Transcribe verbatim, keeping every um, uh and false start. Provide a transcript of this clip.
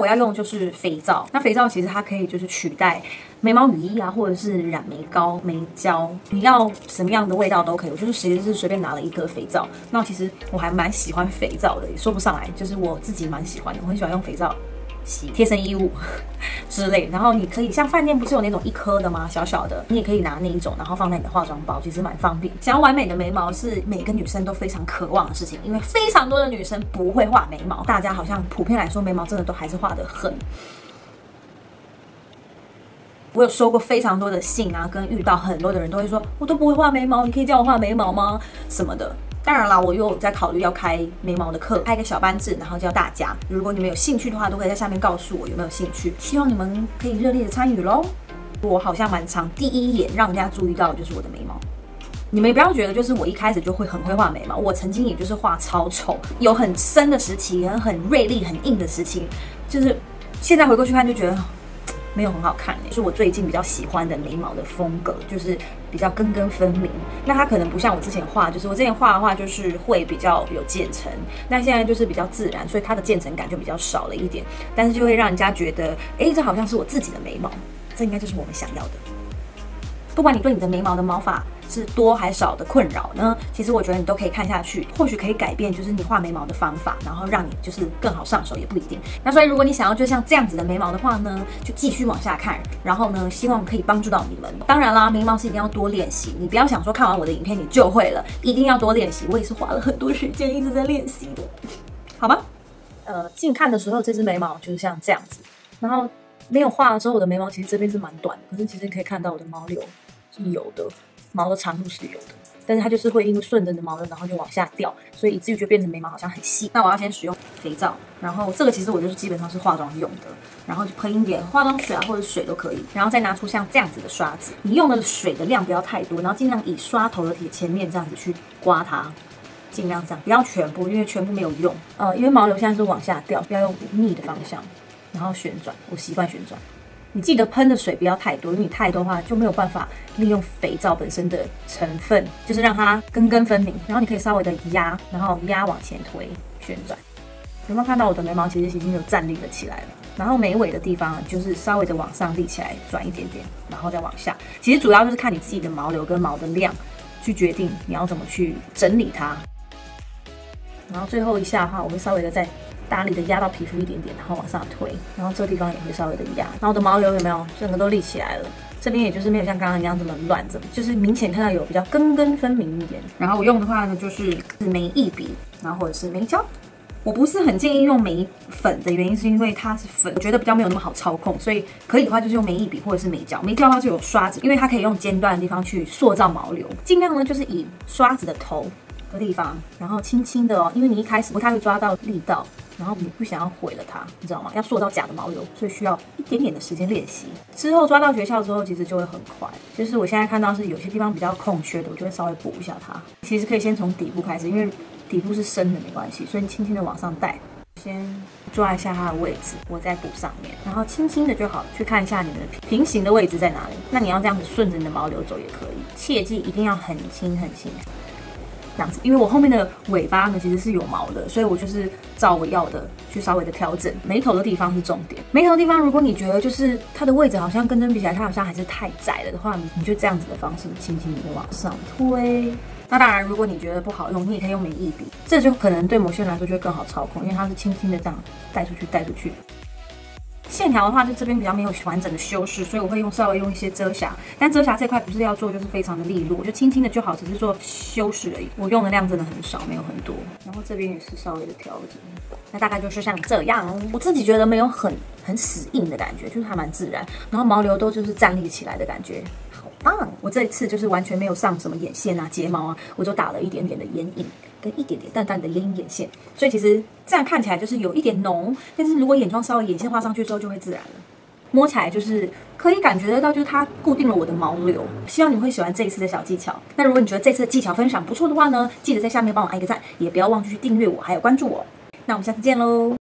我要用就是肥皂，那肥皂其实它可以就是取代眉毛雨衣啊，或者是染眉膏、眉胶，你要什么样的味道都可以。我就是其实是随便拿了一个肥皂，那其实我还蛮喜欢肥皂的，也说不上来，就是我自己蛮喜欢的，我很喜欢用肥皂。 洗贴身衣物之类，然后你可以像饭店不是有那种一颗的吗？小小的，你也可以拿那一种，然后放在你的化妆包，其实蛮方便。想要完美的眉毛是每个女生都非常渴望的事情，因为非常多的女生不会画眉毛，大家好像普遍来说眉毛真的都还是画得很。 我有收过非常多的信啊，跟遇到很多的人都会说，我都不会画眉毛，你可以叫我画眉毛吗？什么的。当然啦，我又有在考虑要开眉毛的课，开一个小班制，然后教大家。如果你们有兴趣的话，都可以在下面告诉我有没有兴趣。希望你们可以热烈的参与咯。我好像蛮常第一眼让人家注意到的就是我的眉毛。 你们不要觉得就是我一开始就会很会画眉毛，我曾经也就是画超丑，有很深的时期，很很锐利、很硬的时期，就是现在回过去看就觉得。 没有很好看欸，是我最近比较喜欢的眉毛的风格，就是比较根根分明。那它可能不像我之前画，就是我之前画的话，就是会比较有渐层。那现在就是比较自然，所以它的渐层感就比较少了一点，但是就会让人家觉得，哎，这好像是我自己的眉毛，这应该就是我们想要的。不管你对你的眉毛的毛发是多还少的困扰呢，其实我觉得你都可以看下去，或许可以改变就是你画眉毛的方法，然后让你就是更好上手也不一定。那所以如果你想要就像这样子的眉毛的话呢，就继续往下看，然后呢，希望可以帮助到你们。当然啦，眉毛是一定要多练习，你不要想说看完我的影片你就会了，一定要多练习。我也是花了很多时间一直在练习的，好吗？呃，近看的时候这支眉毛就是像这样子，然后没有画的时候我的眉毛其实这边是蛮短的，可是其实你可以看到我的毛流是有的。 毛的长度是有的，但是它就是会因为顺着你的毛流，然后就往下掉，所以以至于就变成眉毛好像很细。那我要先使用肥皂，然后这个其实我就是基本上是化妆用的，然后就喷一点化妆水啊或者水都可以，然后再拿出像这样子的刷子，你用的水的量不要太多，然后尽量以刷头的前面这样子去刮它，尽量这样，不要全部，因为全部没有用。呃，因为毛流现在是往下掉，不要用逆的方向，然后旋转，我习惯旋转。 你记得喷的水不要太多，因为你太多的话就没有办法利用肥皂本身的成分，就是让它根根分明。然后你可以稍微的压，然后压往前推，旋转。有没有看到我的眉毛其实已经有站立了起来了？然后眉尾的地方就是稍微的往上立起来，转一点点，然后再往下。其实主要就是看你自己的毛流跟毛的量，去决定你要怎么去整理它。然后最后一下的话，我会稍微的再。 大力的压到皮肤一点点，然后往上推，然后这地方也会稍微的压。然后我的毛流有没有整个都立起来了？这边也就是没有像刚刚一样这么乱，这么就是明显看到有比较根根分明一点。然后我用的话呢，就是眉一笔，然后或者是眉胶。我不是很建议用眉粉的原因是因为它是粉，我觉得比较没有那么好操控，所以可以的话就是用眉一笔或者是眉胶。眉胶的话就有刷子，因为它可以用尖端的地方去塑造毛流，尽量呢就是以刷子的头的地方，然后轻轻的哦，因为你一开始不太会抓到力道。 然后你不想要毁了它，你知道吗？要塑造假的毛流，所以需要一点点的时间练习。之后抓到诀窍之后，其实就会很快。就是我现在看到是有些地方比较空缺的，我就会稍微补一下它。其实可以先从底部开始，因为底部是深的没关系，所以你轻轻的往上带，先抓一下它的位置，我再补上面，然后轻轻的就好。去看一下你们的平行的位置在哪里。那你要这样子顺着你的毛流走也可以，切记一定要很轻很轻。 这样子，因为我后面的尾巴呢其实是有毛的，所以我就是照我要的去稍微的调整。眉头的地方是重点，眉头的地方，如果你觉得就是它的位置好像跟针比起来，它好像还是太窄了的话，你就这样子的方式轻轻的往上推。那当然，如果你觉得不好用，你也可以用眉一笔，这就可能对某些人来说就会更好操控，因为它是轻轻的这样带出去，带出去。 线条的话，就这边比较没有完整的修饰，所以我会用稍微用一些遮瑕，但遮瑕这块不是要做，就是非常的利落，我就轻轻的就好，只是做修饰而已。我用的量真的很少，没有很多。然后这边也是稍微的调整，那大概就是像这样。我自己觉得没有很很死硬的感觉，就是还蛮自然。然后毛流都就是站立起来的感觉，好棒！我这一次就是完全没有上什么眼线啊、睫毛啊，我就打了一点点的眼影。 跟一点点淡淡的眼影眼线，所以其实这样看起来就是有一点浓，但是如果眼妆稍微眼线画上去之后就会自然了，摸起来就是可以感觉得到，就是它固定了我的毛流。希望你们会喜欢这一次的小技巧。那如果你觉得这次的技巧分享不错的话呢，记得在下面帮我按一个赞，也不要忘记去订阅我，还有关注我。那我们下次见喽！